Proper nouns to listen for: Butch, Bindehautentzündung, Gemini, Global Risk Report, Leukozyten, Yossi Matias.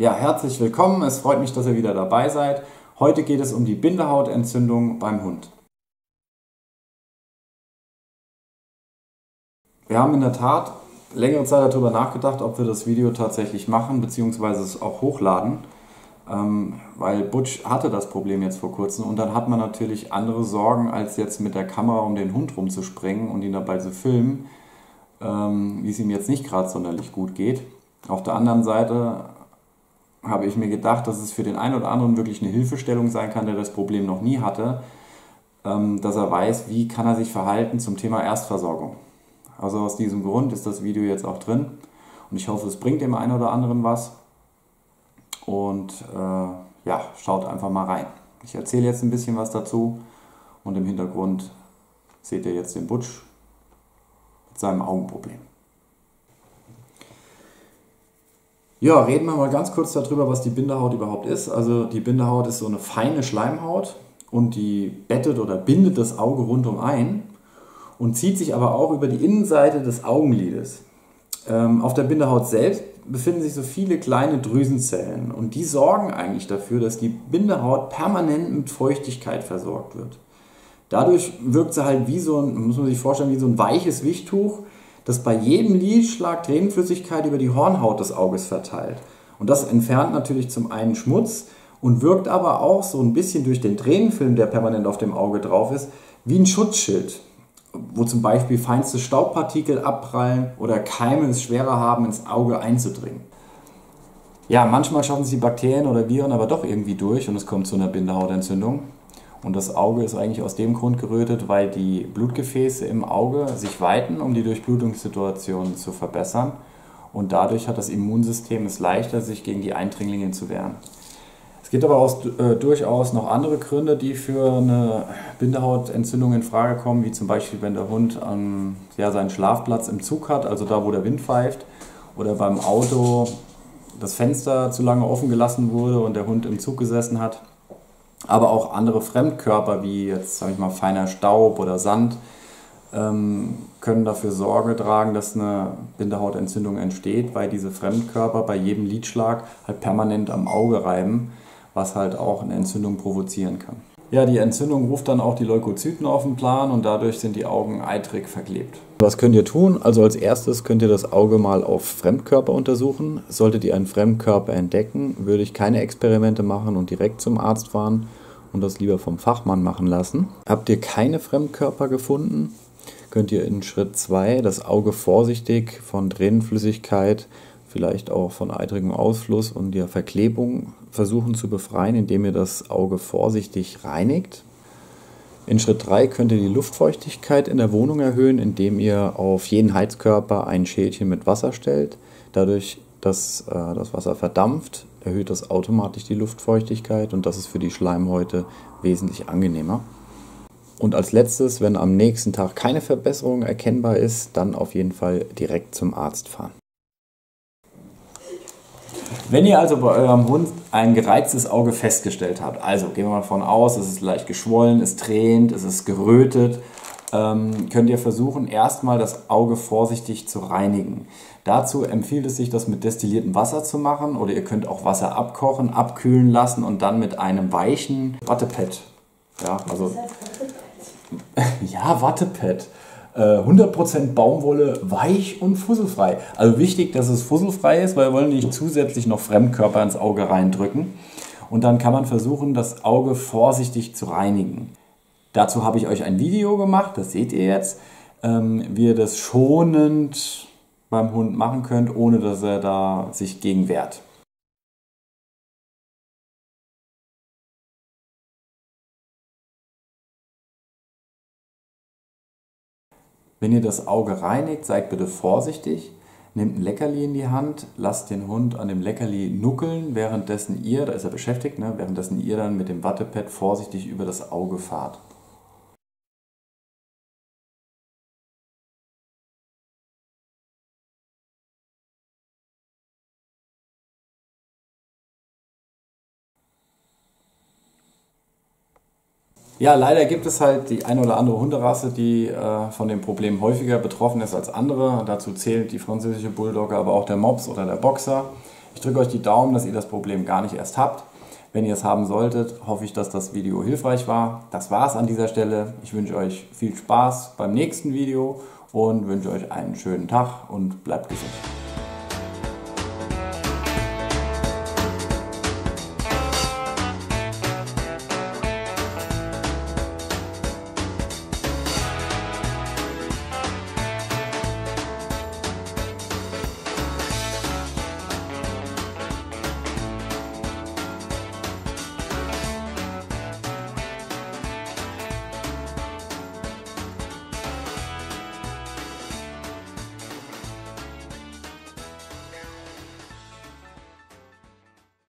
Ja, herzlich willkommen. Es freut mich, dass ihr wieder dabei seid. Heute geht es um die Bindehautentzündung beim Hund. Wir haben in der Tat längere Zeit darüber nachgedacht, ob wir das Video tatsächlich machen bzw. es auch hochladen, weil Butch hatte das Problem jetzt vor kurzem und dann hat man natürlich andere Sorgen, als jetzt mit der Kamera um den Hund rumzuspringen und ihn dabei zu filmen, wie es ihm jetzt nicht gerade sonderlich gut geht. Auf der anderen Seite habe ich mir gedacht, dass es für den einen oder anderen wirklich eine Hilfestellung sein kann, der das Problem noch nie hatte, dass er weiß, wie kann er sich verhalten zum Thema Erstversorgung. Also aus diesem Grund ist das Video jetzt auch drin und ich hoffe, es bringt dem einen oder anderen was und ja, schaut einfach mal rein. Ich erzähle jetzt ein bisschen was dazu und im Hintergrund seht ihr jetzt den Butch mit seinem Augenproblem. Ja, reden wir mal ganz kurz darüber, was die Bindehaut überhaupt ist. Also die Bindehaut ist so eine feine Schleimhaut und die bettet oder bindet das Auge rundum ein und zieht sich aber auch über die Innenseite des Augenlides. Auf der Bindehaut selbst befinden sich so viele kleine Drüsenzellen und die sorgen eigentlich dafür, dass die Bindehaut permanent mit Feuchtigkeit versorgt wird. Dadurch wirkt sie halt wie so ein, muss man sich vorstellen, wie so ein weiches Wischtuch, das bei jedem Lidschlag Tränenflüssigkeit über die Hornhaut des Auges verteilt. Und das entfernt natürlich zum einen Schmutz und wirkt aber auch so ein bisschen durch den Tränenfilm, der permanent auf dem Auge drauf ist, wie ein Schutzschild, wo zum Beispiel feinste Staubpartikel abprallen oder Keime es schwerer haben, ins Auge einzudringen. Ja, manchmal schaffen es die Bakterien oder Viren aber doch irgendwie durch und es kommt zu einer Bindehautentzündung. Und das Auge ist eigentlich aus dem Grund gerötet, weil die Blutgefäße im Auge sich weiten, um die Durchblutungssituation zu verbessern. Und dadurch hat das Immunsystem es leichter, sich gegen die Eindringlinge zu wehren. Es gibt aber auch durchaus noch andere Gründe, die für eine Bindehautentzündung in Frage kommen, wie zum Beispiel, wenn der Hund seinen Schlafplatz im Zug hat, also da, wo der Wind pfeift, oder beim Auto das Fenster zu lange offen gelassen wurde und der Hund im Zug gesessen hat. Aber auch andere Fremdkörper, wie jetzt, sage ich mal, feiner Staub oder Sand, können dafür Sorge tragen, dass eine Bindehautentzündung entsteht, weil diese Fremdkörper bei jedem Lidschlag halt permanent am Auge reiben, was halt auch eine Entzündung provozieren kann. Ja, die Entzündung ruft dann auch die Leukozyten auf den Plan und dadurch sind die Augen eitrig verklebt. Was könnt ihr tun? Also als erstes könnt ihr das Auge mal auf Fremdkörper untersuchen. Solltet ihr einen Fremdkörper entdecken, würde ich keine Experimente machen und direkt zum Arzt fahren und das lieber vom Fachmann machen lassen. Habt ihr keine Fremdkörper gefunden, könnt ihr in Schritt 2 das Auge vorsichtig von Tränenflüssigkeit, vielleicht auch von eitrigem Ausfluss und der Verklebung versuchen zu befreien, indem ihr das Auge vorsichtig reinigt. In Schritt 3 könnt ihr die Luftfeuchtigkeit in der Wohnung erhöhen, indem ihr auf jeden Heizkörper ein Schälchen mit Wasser stellt. Dadurch, dass das Wasser verdampft, erhöht das automatisch die Luftfeuchtigkeit und das ist für die Schleimhäute wesentlich angenehmer. Und als letztes, wenn am nächsten Tag keine Verbesserung erkennbar ist, dann auf jeden Fall direkt zum Arzt fahren. Wenn ihr also bei eurem Hund ein gereiztes Auge festgestellt habt, also gehen wir mal davon aus, es ist leicht geschwollen, es tränt, es ist gerötet, könnt ihr versuchen, erstmal das Auge vorsichtig zu reinigen. Dazu empfiehlt es sich, das mit destilliertem Wasser zu machen oder ihr könnt auch Wasser abkochen, abkühlen lassen und dann mit einem weichen Wattepad. Ja, also ja, Wattepad. 100% Baumwolle, weich und fusselfrei. Also wichtig, dass es fusselfrei ist, weil wir wollen nicht zusätzlich noch Fremdkörper ins Auge reindrücken. Und dann kann man versuchen, das Auge vorsichtig zu reinigen. Dazu habe ich euch ein Video gemacht, das seht ihr jetzt, wie ihr das schonend beim Hund machen könnt, ohne dass er da sich gegen wehrt. Wenn ihr das Auge reinigt, seid bitte vorsichtig, nehmt ein Leckerli in die Hand, lasst den Hund an dem Leckerli nuckeln, währenddessen ihr, da ist er beschäftigt, ne, währenddessen ihr dann mit dem Wattepad vorsichtig über das Auge fahrt. Ja, leider gibt es halt die eine oder andere Hunderasse, die von dem Problem häufiger betroffen ist als andere. Dazu zählt die französische Bulldogge, aber auch der Mops oder der Boxer. Ich drücke euch die Daumen, dass ihr das Problem gar nicht erst habt. Wenn ihr es haben solltet, hoffe ich, dass das Video hilfreich war. Das war's an dieser Stelle. Ich wünsche euch viel Spaß beim nächsten Video und wünsche euch einen schönen Tag und bleibt gesund.